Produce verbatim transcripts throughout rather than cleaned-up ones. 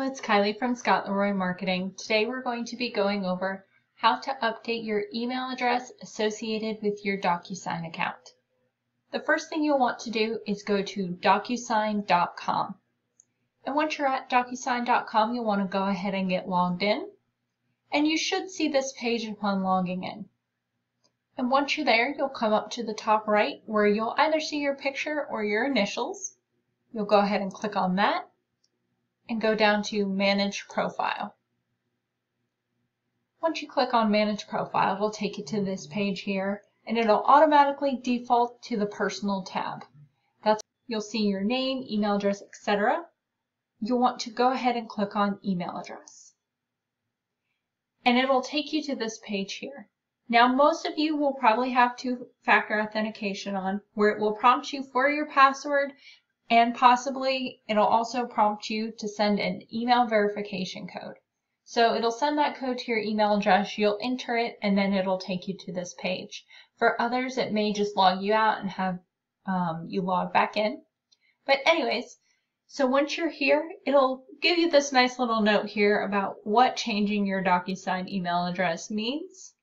Hello, it's Kylie from Scott Leroy Marketing. Today we're going to be going over how to update your email address associated with your DocuSign account. The first thing you'll want to do is go to DocuSign dot com. And once you're at DocuSign dot com, you'll want to go ahead and get logged in. And you should see this page upon logging in. And once you're there, you'll come up to the top right where you'll either see your picture or your initials. You'll go ahead and click on that and go down to Manage Profile. Once you click on Manage Profile, it'll take you to this page here, and it'll automatically default to the Personal tab. That's you'll see your name, email address, et cetera. You'll want to go ahead and click on Email Address. And it'll take you to this page here. Now, most of you will probably have two-factor authentication on, where it will prompt you for your password, and possibly it'll also prompt you to send an email verification code. So it'll send that code to your email address, you'll enter it, and then it'll take you to this page. For others, it may just log you out and have um, you log back in. But anyways, so once you're here, it'll give you this nice little note here about what changing your DocuSign email address means.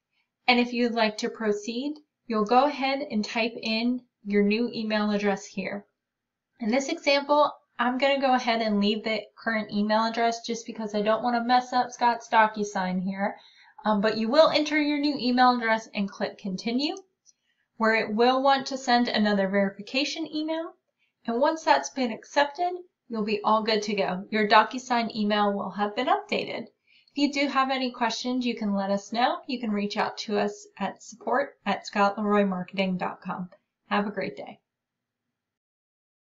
And if you'd like to proceed, you'll go ahead and type in your new email address here. In this example, I'm going to go ahead and leave the current email address just because I don't want to mess up Scott's DocuSign here. Um, but you will enter your new email address and click Continue, where it will want to send another verification email. And once that's been accepted, you'll be all good to go. Your DocuSign email will have been updated. If you do have any questions, you can let us know. You can reach out to us at support at scott leroy marketing dot com. Have a great day.